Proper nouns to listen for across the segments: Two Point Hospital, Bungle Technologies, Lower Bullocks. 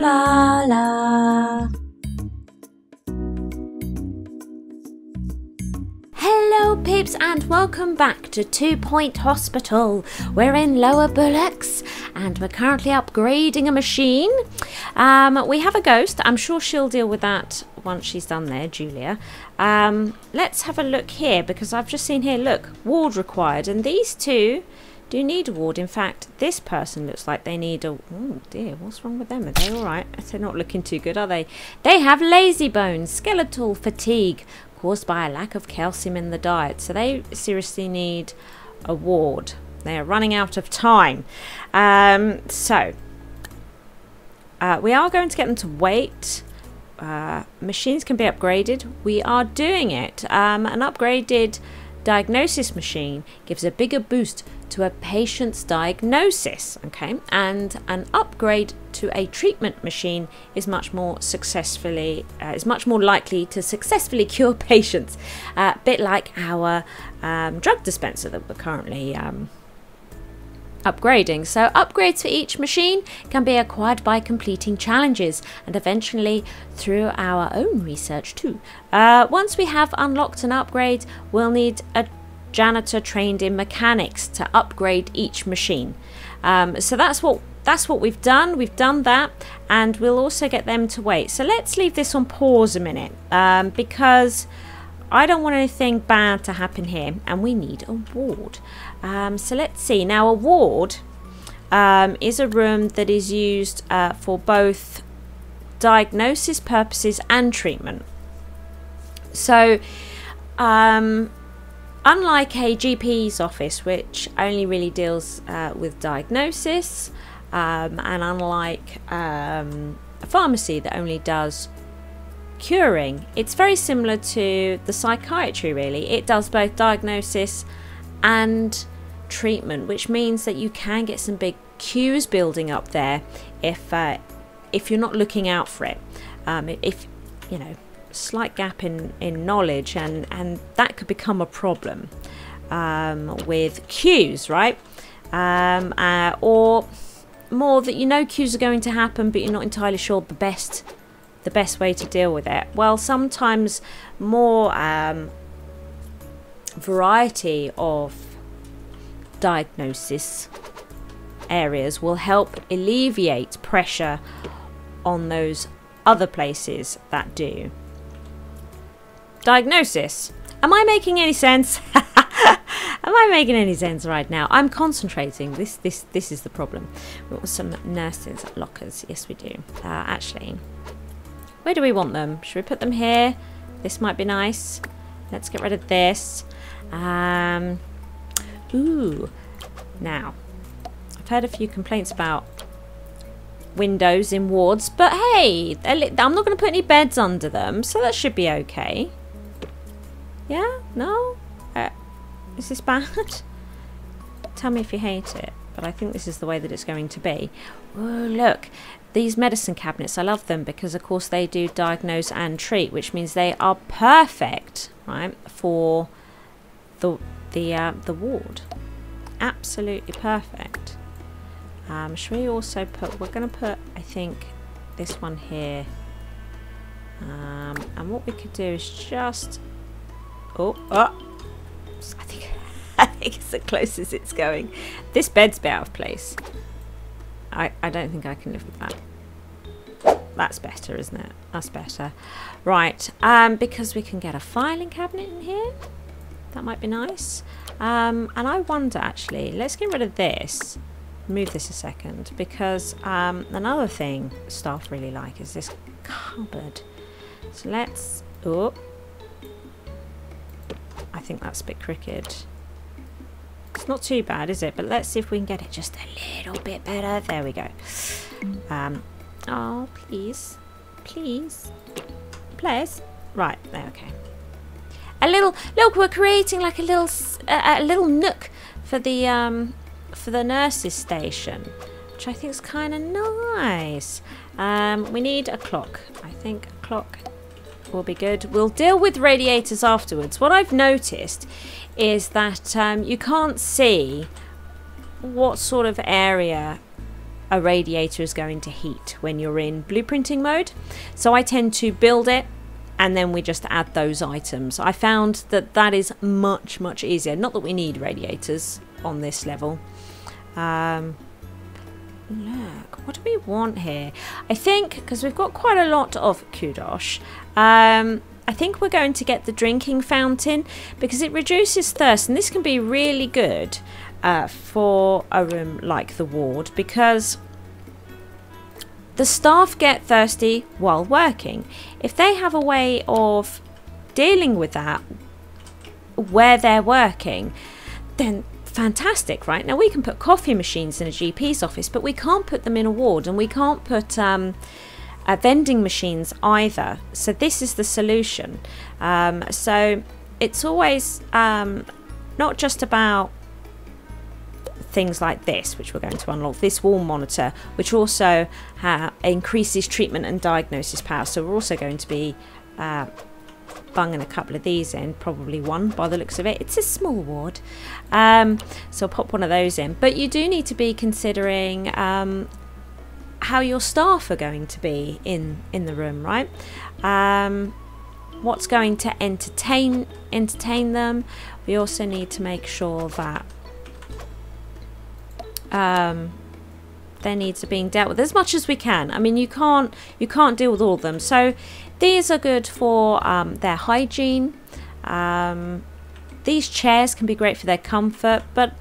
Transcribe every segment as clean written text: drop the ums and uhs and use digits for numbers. la la. Hello peeps and welcome back to 2 Point Hospital. We're in Lower Bullocks and we're currently upgrading a machine. We have a ghost. I'm sure she'll deal with that once she's done there, Julia. Let's have a look here because I've just seen here, look, ward required, and these two do need a ward. In fact, this person looks like they need a... Oh dear, what's wrong with them? Are they alright? They're not looking too good, are they? They have lazy bones, skeletal fatigue caused by a lack of calcium in the diet. So they seriously need a ward. They are running out of time. We are going to get them to wait. Machines can be upgraded. We are doing it. An upgraded diagnosis machine gives a bigger boost to a patient's diagnosis, okay, and an upgrade to a treatment machine is much more likely to successfully cure patients, a bit like our drug dispenser that we're currently upgrading. So upgrades for each machine can be acquired by completing challenges and eventually through our own research too. Once we have unlocked an upgrade, we'll need a janitor trained in mechanics to upgrade each machine. So that's what we've done. We've done that, and we'll also get them to wait. So let's leave this on pause a minute because I don't want anything bad to happen here, and we need a ward. So let's see. Now a ward is a room that is used for both diagnosis purposes and treatment. So unlike a GP's office, which only really deals with diagnosis, and unlike a pharmacy that only does curing, it's very similar to the psychiatry really. It does both diagnosis and treatment, which means that you can get some big queues building up there if you're not looking out for it. If you know, slight gap in knowledge, and that could become a problem with queues, right? Or more that, you know, queues are going to happen but you're not entirely sure the best way to deal with it. Well, sometimes more variety of diagnosis areas will help alleviate pressure on those other places that do diagnosis. Am I making any sense? Am I making any sense right now? I'm concentrating. This is the problem. We want some nurses lockers. Yes, we do. Actually, where do we want them? Should we put them here? This might be nice. Let's get rid of this. Ooh. Now, I've heard a few complaints about windows in wards, but hey, I'm not going to put any beds under them, so that should be okay. Yeah? No? Is this bad? Tell me if you hate it, but I think this is the way that it's going to be. Oh, look. These medicine cabinets, I love them because, of course, they do diagnose and treat, which means they are perfect, right, for the ward. Absolutely perfect. Should we also put... We're going to put, I think, this one here. And what we could do is just... Oh! I think it's the closest it's going. This bed's a bit out of place. I don't think I can live with that. That's better, isn't it? That's better. Right, because we can get a filing cabinet in here. That might be nice. And I wonder, actually, let's get rid of this. Move this a second, because another thing staff really like is this cupboard. So let's... Oh. I think that's a bit crooked. It's not too bad, is it? But let's see if we can get it just a little bit better. There we go. Oh, please. Please. Please. Right. There, okay. A little... Look, we're creating like a little nook for the nurses' station, which I think is kind of nice. We need a clock. I think a clock will be good. We'll deal with radiators afterwards. What I've noticed is that you can't see what sort of area a radiator is going to heat when you're in blueprinting mode. So I tend to build it and then we just add those items. I found that that is much easier. Not that we need radiators on this level. Look, what do we want here? I think, because we've got quite a lot of kudosh, I think we're going to get the drinking fountain because it reduces thirst, and this can be really good for a room like the ward because the staff get thirsty while working. If they have a way of dealing with that where they're working, then fantastic, right? Now we can put coffee machines in a GP's office, but we can't put them in a ward, and we can't put vending machines either. So this is the solution. So it's always not just about things like this, which we're going to unlock, this wall monitor, which also increases treatment and diagnosis power. So we're also going to be bunging a couple of these in, probably one by the looks of it. It's a small ward, so I'll pop one of those in. But you do need to be considering how your staff are going to be in the room, right? What's going to entertain them. We also need to make sure that their needs are being dealt with as much as we can. I mean, you can't deal with all of them, so these are good for their hygiene. These chairs can be great for their comfort, but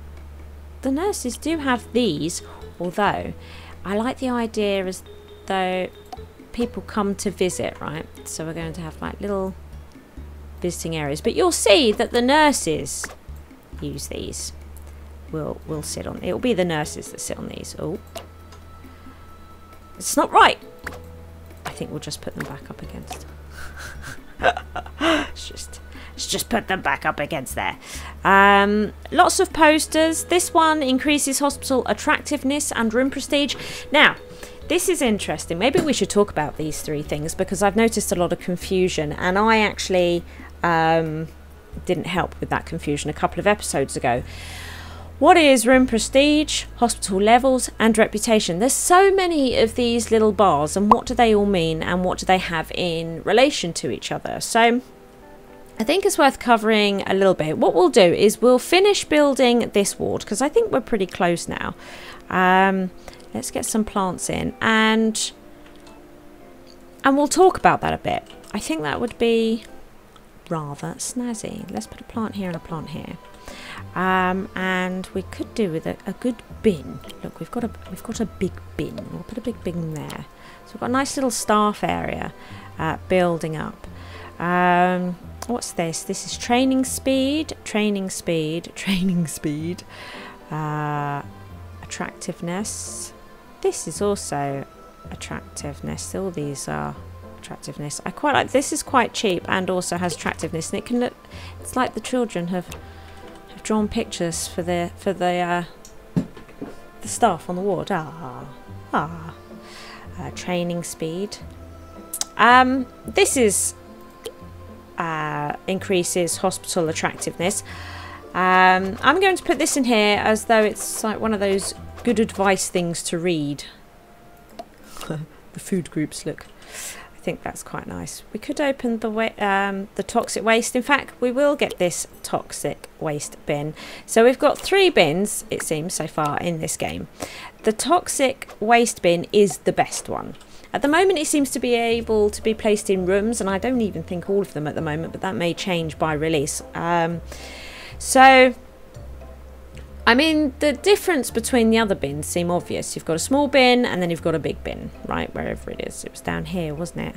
the nurses do have these, although I like the idea as though people come to visit, right? So we're going to have like little visiting areas, but you'll see that the nurses use these. We'll sit on, it'll be the nurses that sit on these. Oh, it's not right. I think we'll just put them back up against. let's just put them back up against there. Lots of posters. This one increases hospital attractiveness and room prestige. Now, this is interesting. Maybe we should talk about these three things because I've noticed a lot of confusion, and I actually didn't help with that confusion a couple of episodes ago. What is room prestige, hospital levels, and reputation? There's so many of these little bars, and what do they all mean, and what do they have in relation to each other? So I think it's worth covering a little bit. What we'll do is we'll finish building this ward because I think we're pretty close now. Let's get some plants in, and we'll talk about that a bit. I think that would be rather snazzy. Let's put a plant here and a plant here. And we could do with a good bin. Look, we've got a big bin. We'll put a big bin there. So we've got a nice little staff area building up. What's this? This is training speed, training speed, training speed. Attractiveness. This is also attractiveness. All these are attractiveness. I quite like this. Is quite cheap and also has attractiveness, and it can look. It's like the children have drawn pictures for the staff on the ward. Training speed. This is increases hospital attractiveness. I'm going to put this in here as though it's like one of those good advice things to read. The food groups look. I think that's quite nice. We could open the toxic waste. In fact, we will get this toxic waste bin. So we've got three bins, it seems, so far in this game. The toxic waste bin is the best one. At the moment, it seems to be able to be placed in rooms, and I don't even think all of them at the moment, but that may change by release. So, I mean, the difference between the other bins seem obvious. You've got a small bin and then you've got a big bin, right? Wherever it is. It was down here, wasn't it?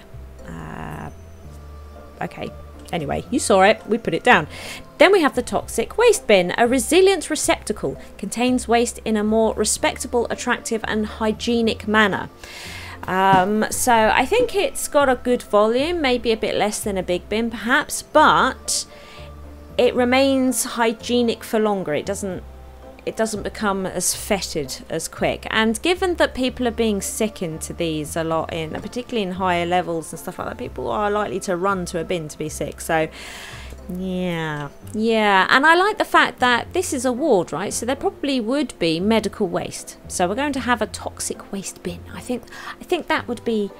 Okay. Anyway, you saw it. We put it down. Then we have the toxic waste bin. A resilient receptacle contains waste in a more respectable, attractive and hygienic manner. So I think it's got a good volume, maybe a bit less than a big bin perhaps, but it remains hygienic for longer. It doesn't it doesn't become as fetid as quick. And given that people are being sickened to these a lot, particularly in higher levels and stuff like that, people are likely to run to a bin to be sick. So yeah, and I like the fact that this is a ward, right? So there probably would be medical waste, so we're going to have a toxic waste bin. I think that would be,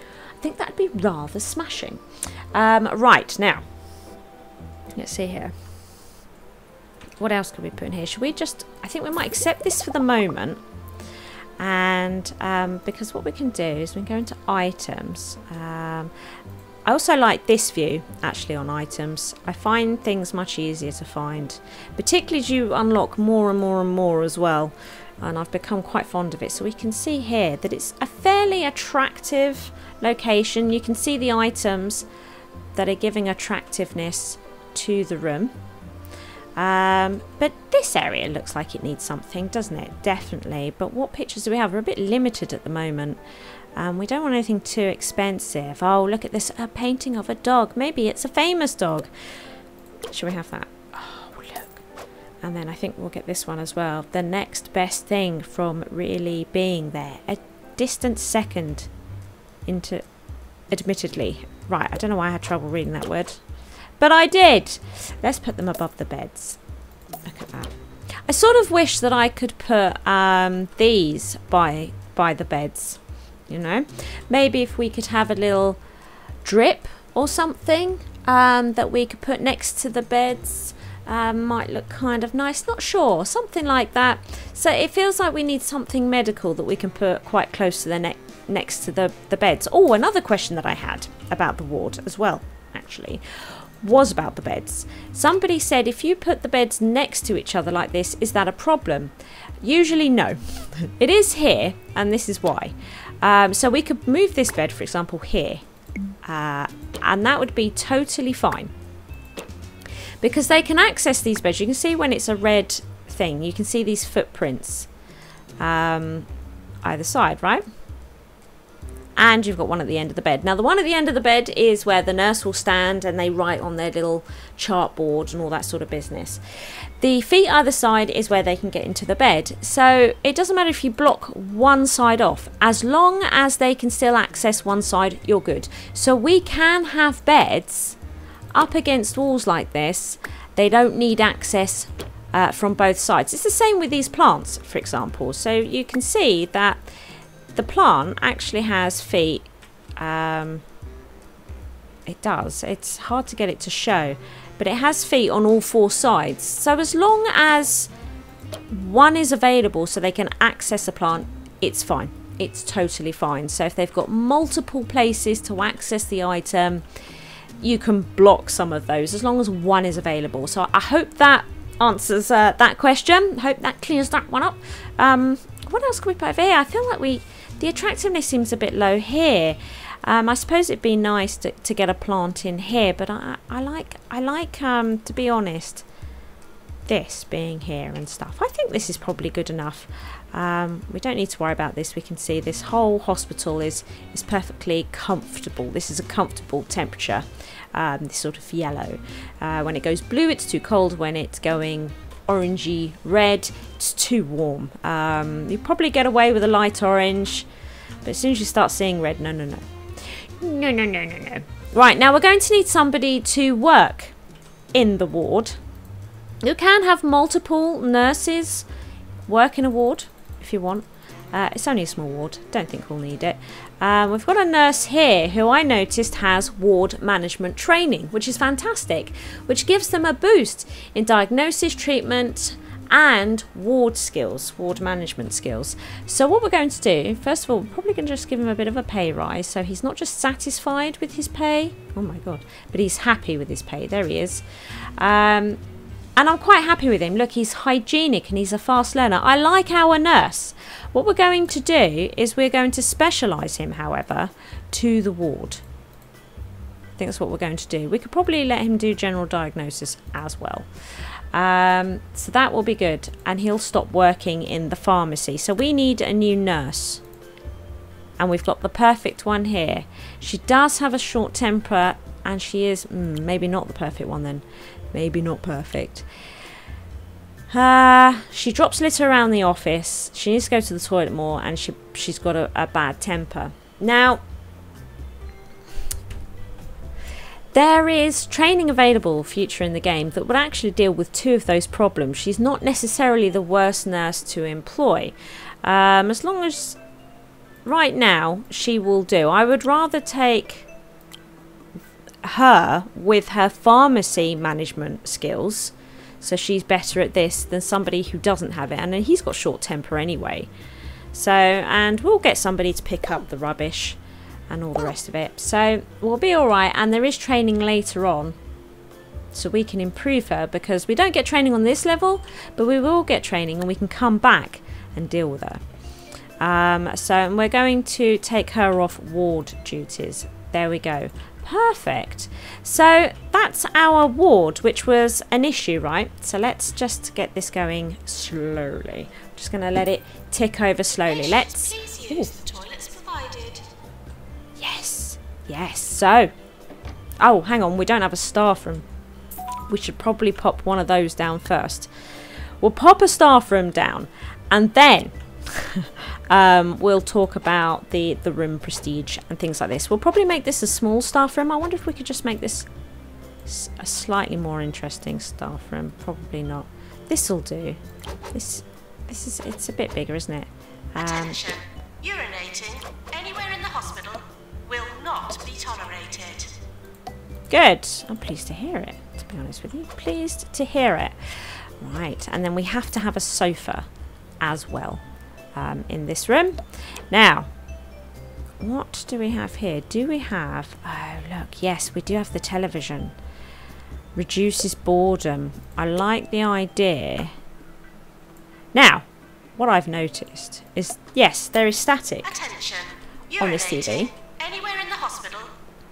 that'd be rather smashing. Right, now let's see here. What else could we put in here? Should we just... I think we might accept this for the moment. And because what we can do is we can go into items. I also like this view, actually, on items. I find things much easier to find. Particularly as you unlock more and more and more as well. And I've become quite fond of it. So we can see here that it's a fairly attractive location. You can see the items that are giving attractiveness to the room. But this area looks like it needs something, doesn't it? Definitely. But what pictures do we have? We're a bit limited at the moment. We don't want anything too expensive. Oh, look at this, a painting of a dog. Maybe it's a famous dog. Should we have that? Oh, look. And then I think we'll get this one as well. The next best thing from really being there. A distant second into... Admittedly. Right, I don't know why I had trouble reading that word. But I did. Let's put them above the beds. Look at that. I sort of wish that I could put these by the beds, you know. Maybe if we could have a little drip or something that we could put next to the beds. Might look kind of nice. Not sure. Something like that. So it feels like we need something medical that we can put quite close to the next to the beds. Oh, another question that I had about the ward as well, actually, was about the beds. Somebody said, if you put the beds next to each other like this, is that a problem? Usually no. It is here, and this is why. So we could move this bed, for example, here, and that would be totally fine, because they can access these beds. You can see when it's a red thing, you can see these footprints either side, right? And you've got one at the end of the bed. Now, the one at the end of the bed is where the nurse will stand and they write on their little chart board and all that sort of business. The feet either side is where they can get into the bed. So it doesn't matter if you block one side off. As long as they can still access one side, you're good. So we can have beds up against walls like this. They don't need access from both sides. It's the same with these plants, for example. So you can see that the plant actually has feet. It does. It's hard to get it to show, but it has feet on all four sides. So as long as one is available so they can access the plant, it's fine. It's totally fine. So if they've got multiple places to access the item, you can block some of those as long as one is available. So I hope that answers that question. Hope that clears that one up. What else can we put over here? I feel like the attractiveness seems a bit low here. I suppose it'd be nice to get a plant in here, but I like to be honest, this being here and stuff. I think this is probably good enough. We don't need to worry about this. We can see this whole hospital is perfectly comfortable. This is a comfortable temperature. This sort of yellow. When it goes blue, it's too cold. When it's going orangey red, it's too warm. You probably get away with a light orange, but as soon as you start seeing red, no. Right, now we're going to need somebody to work in the ward. You can have multiple nurses work in a ward if you want. It's only a small ward, don't think we'll need it. We've got a nurse here who I noticed has ward management training, which is fantastic, which gives them a boost in diagnosis, treatment and ward skills, ward management skills. So what we're going to do, first of all, we're probably going to just give him a bit of a pay rise, so he's not just satisfied with his pay, oh my god, but he's happy with his pay. There he is. And I'm quite happy with him. Look, he's hygienic and he's a fast learner. I like our nurse. What we're going to do is we're going to specialise him, however, to the ward. I think that's what we're going to do. We could probably let him do general diagnosis as well. So that will be good. And he'll stop working in the pharmacy. So we need a new nurse. And we've got the perfect one here. She does have a short temper and she is maybe not the perfect one then. Maybe not perfect. She drops litter around the office. She needs to go to the toilet more, and she's got a bad temper. Now, there is training available future in the game that would actually deal with two of those problems. She's not necessarily the worst nurse to employ. As long as right now she will do. I would rather take her with her pharmacy management skills, so she's better at this than somebody who doesn't have it. And then he's got short temper anyway. So, and we'll get somebody to pick up the rubbish and all the rest of it. So we'll be alright. And there is training later on, so we can improve her, because we don't get training on this level, but we will get training and we can come back and deal with her. And we're going to take her off ward duties. There we go. Perfect. So that's our ward, which was an issue, right? So let's just get this going slowly. I'm just going to let it tick over slowly. Let's... Patients, please use the toilets provided. Yes. Yes. So... Oh, hang on. We don't have a staff room. We should probably pop one of those down first. We'll pop a staff room down, and then... we'll talk about the room prestige and things like this. We'll probably make this a small staff room. I wonder if we could just make this a slightly more interesting staff room. Probably not. This'll do. This is, it's a bit bigger, isn't it? Attention. Urinating anywhere in the hospital will not be tolerated. Good. I'm pleased to hear it, to be honest with you. Pleased to hear it. Right, and then we have to have a sofa as well. In this room. Now, what do we have here? Do we have... Oh, look. Yes, we do have the television. Reduces boredom. I like the idea. Now, what I've noticed is, yes, there is static on this TV. Anywhere in the hospital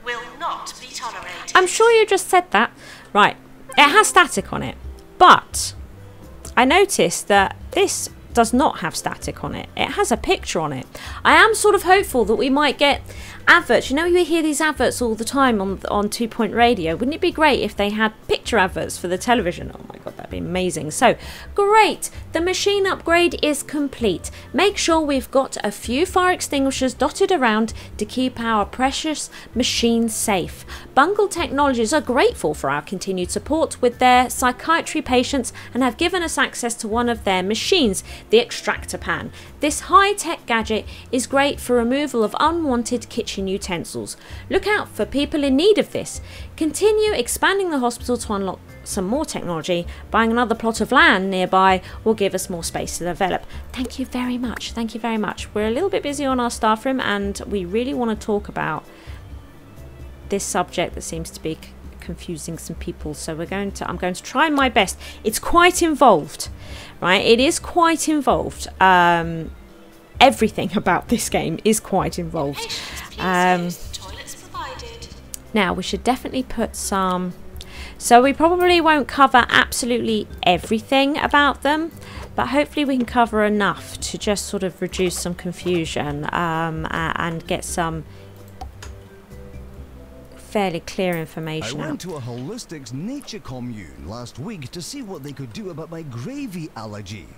will not be tolerated. I'm sure you just said that. Right. It has static on it. But I noticed that this... does not have static on it. It has a picture on it. I am sort of hopeful that we might get adverts. You know, you hear these adverts all the time on 2 Point Radio. Wouldn't it be great if they had picture adverts for the television? Oh my god, that'd be amazing. So, great. The machine upgrade is complete. Make sure we've got a few fire extinguishers dotted around to keep our precious machine safe. Bungle Technologies are grateful for our continued support with their psychiatry patients and have given us access to one of their machines, the extractor pan. This high-tech gadget is great for removal of unwanted kitchen utensils. Look out for people in need of this. Continue expanding the hospital to unlock some more technology. Buying another plot of land nearby will give us more space to develop. Thank you very much. Thank you very much. We're a little bit busy on our staff room, and we really want to talk about this subject that seems to be confusing some people. So we're going to... I'm going to try my best. It's quite involved, right? It is quite involved. Everything about this game is quite involved. Now we should definitely put some... So we probably won't cover absolutely everything about them, but hopefully we can cover enough to just sort of reduce some confusion and get some fairly clear information. I went to a holistics nature commune last week to see what they could do about my gravy allergy.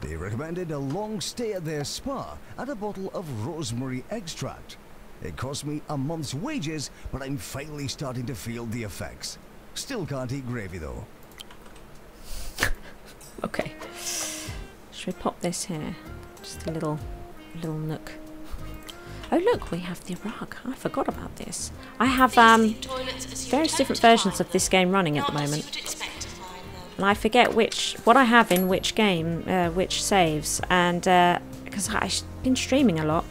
They recommended a long stay at their spa and a bottle of rosemary extract. It cost me a month's wages, but I'm finally starting to feel the effects. Still can't eat gravy though. Okay. Should we pop this here? Just a little nook. Oh look, we have the rug. I forgot about this. I have various different versions of this game running at the moment, and I forget what I have in which game, which saves, and because I've been streaming a lot.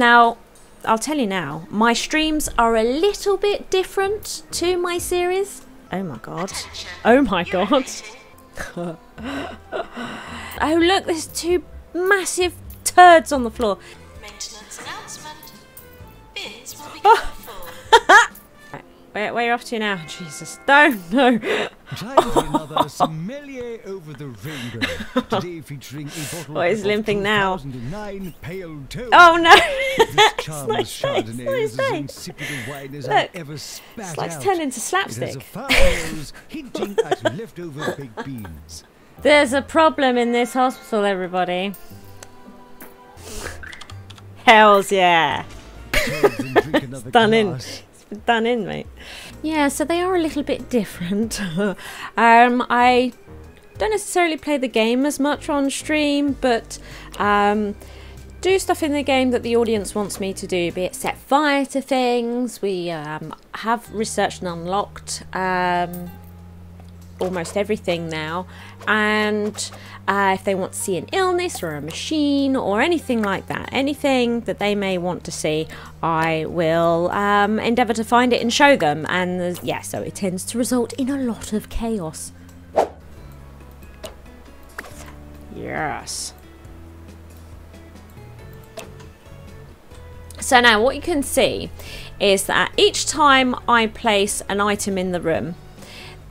Now, I'll tell you now, my streams are a little bit different to my series. Oh my god! Oh my god! Oh look, there's two massive turds on the floor. Maintenance announcement. Bins will be full. Where are you off to now? Jesus, don't, no. What is limping now? Oh no! It's like it's turned into slapstick. There's a problem in this hospital, everybody. Hells yeah! It's done in. Done in, mate. Yeah, so they are a little bit different. I don't necessarily play the game as much on stream, but do stuff in the game that the audience wants me to do, be it set fire to things. We have researched and unlocked almost everything now, and if they want to see an illness or a machine or anything like that, anything that they may want to see, I will endeavour to find it and show them, and yeah, so it tends to result in a lot of chaos. Yes. So now what you can see is that each time I place an item in the room,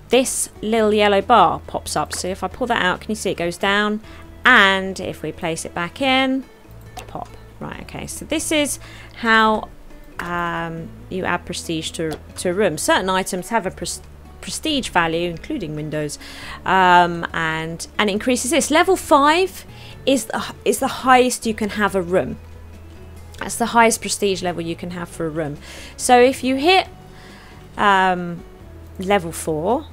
this little yellow bar pops up. So if I pull that out, can you see it goes down? And if we place it back in, pop. Right, okay, so this is how you add prestige to a room. Certain items have a prestige value, including windows, and it increases this. Level 5 is the highest you can have a room. That's the highest prestige level you can have for a room. So if you hit level 4,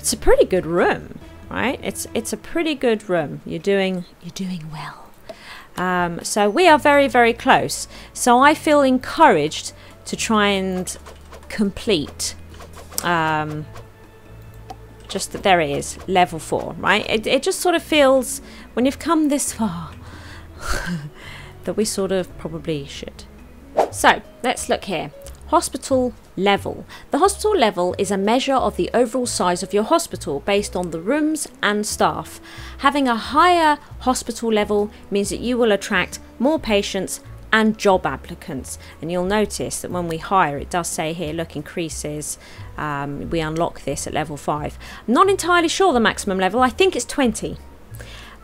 it's a pretty good room, right? It's a pretty good room. You're doing well. So we are very, very close. So I feel encouraged to try and complete. Just that there it is, level 4, right? It just sort of feels when you've come this far that we sort of probably should. So let's look here. Hospital level. The hospital level is a measure of the overall size of your hospital based on the rooms and staff. Having a higher hospital level means that you will attract more patients and job applicants. And you'll notice that when we hire, it does say here, look, increases. We unlock this at level 5. I'm not entirely sure the maximum level. I think it's 20,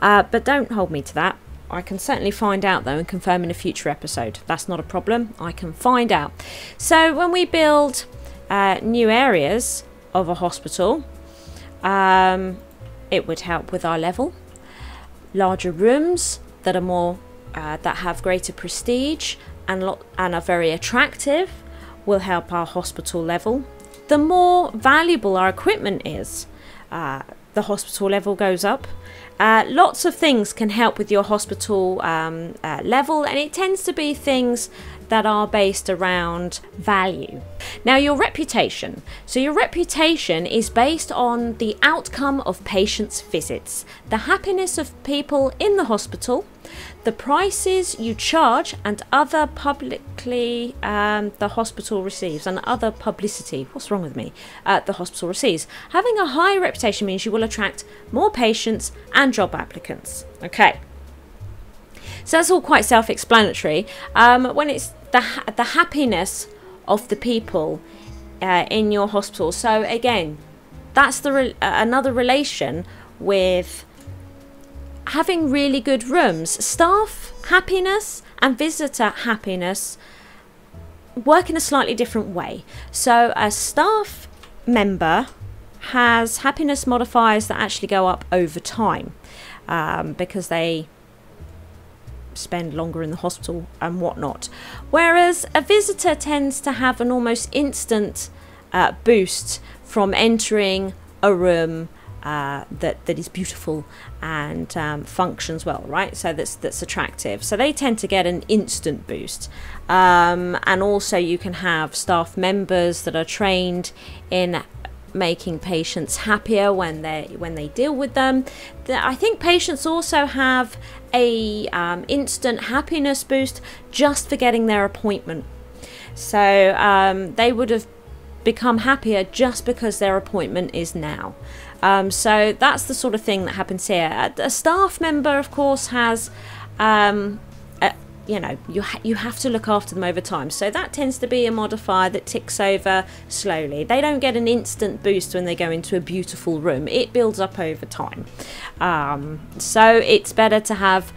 but don't hold me to that. I can certainly find out though and confirm in a future episode. That's not a problem. I can find out. So when we build new areas of a hospital, it would help with our level. Larger rooms that are more that have greater prestige and are very attractive will help our hospital level. The more valuable our equipment is, the hospital level goes up. Lots of things can help with your hospital level, and it tends to be things that are based around value. Now, your reputation. So your reputation is based on the outcome of patients' visits, the happiness of people in the hospital, the prices you charge and other publicly the hospital receives, and other publicity. What's wrong with me? The hospital receives. Having a high reputation means you will attract more patients and job applicants. Okay. So that's all quite self-explanatory. When it's the happiness of the people in your hospital. So again, that's the another relation with having really good rooms. Staff happiness and visitor happiness work in a slightly different way. So a staff member has happiness modifiers that actually go up over time because they spend longer in the hospital and whatnot, whereas a visitor tends to have an almost instant boost from entering a room that is beautiful and functions well, right? So that's attractive. So they tend to get an instant boost, and also you can have staff members that are trained in making patients happier when they deal with them. I think patients also have a instant happiness boost just for getting their appointment. So they would have become happier just because their appointment is now. So that's the sort of thing that happens here. A staff member, of course, has you know, you have to look after them over time. So that tends to be a modifier that ticks over slowly. They don't get an instant boost when they go into a beautiful room. It builds up over time. So it's better to have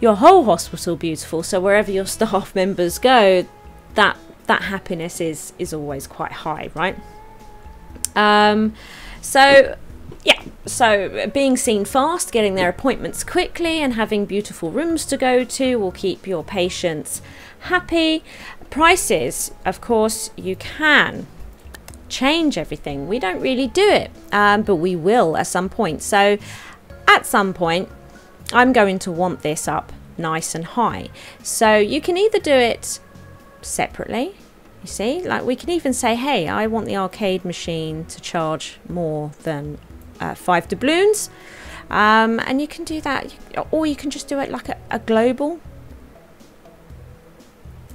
your whole hospital beautiful, so wherever your staff members go, that happiness is always quite high, right? So yeah, so being seen fast, getting their appointments quickly, and having beautiful rooms to go to will keep your patients happy. Prices, of course, you can change everything. We don't really do it, but we will at some point. So at some point, I'm going to want this up nice and high. So you can either do it separately. You see, like, we can even say, hey, I want the arcade machine to charge more than 5 doubloons, and you can do that, or you can just do it like a global,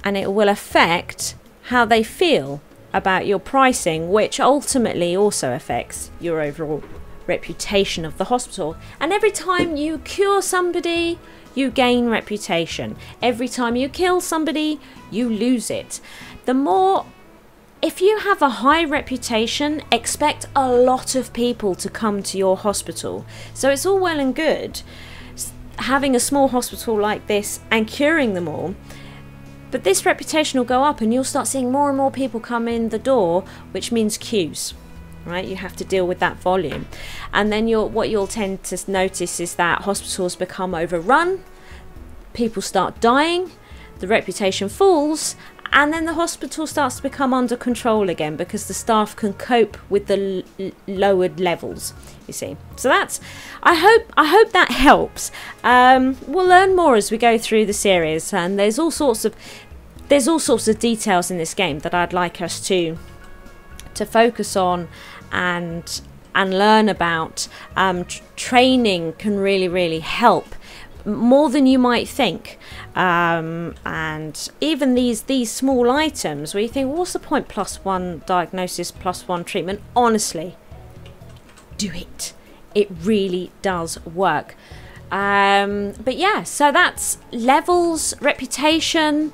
and it will affect how they feel about your pricing, which ultimately also affects your overall reputation of the hospital. And every time you cure somebody, you gain reputation. Every time you kill somebody, you lose it. The more, if you have a high reputation, expect a lot of people to come to your hospital. So it's all well and good having a small hospital like this and curing them all, but this reputation will go up and you'll start seeing more and more people come in the door, which means queues. Right, you have to deal with that volume, and then what you'll tend to notice is that hospitals become overrun, people start dying, the reputation falls, and then the hospital starts to become under control again because the staff can cope with the lowered levels, you see. So that's, I hope that helps. We'll learn more as we go through the series, and there's all sorts of details in this game that I'd like us to focus on and learn about. Training can really help, more than you might think, and even these small items where you think, what's the point, +1 diagnosis, +1 treatment? Honestly, do it. It really does work. But yeah, so that's levels, reputation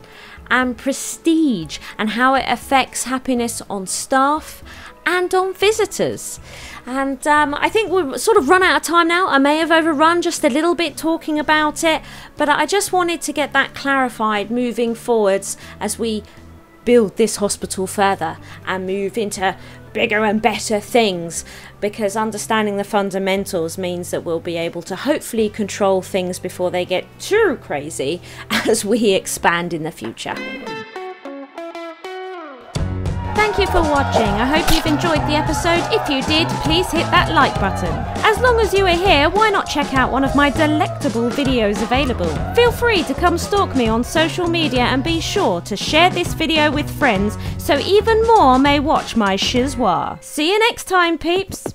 and prestige, and how it affects happiness on staff and on visitors. And I think we've sort of run out of time now. I may have overrun just a little bit talking about it, but I just wanted to get that clarified moving forwards as we build this hospital further and move into bigger and better things, because understanding the fundamentals means that we'll be able to hopefully control things before they get too crazy as we expand in the future. Thank you for watching. I hope you've enjoyed the episode. If you did, please hit that like button. As long as you are here, why not check out one of my delectable videos available? Feel free to come stalk me on social media, and be sure to share this video with friends so even more may watch my schizwa. See you next time, peeps!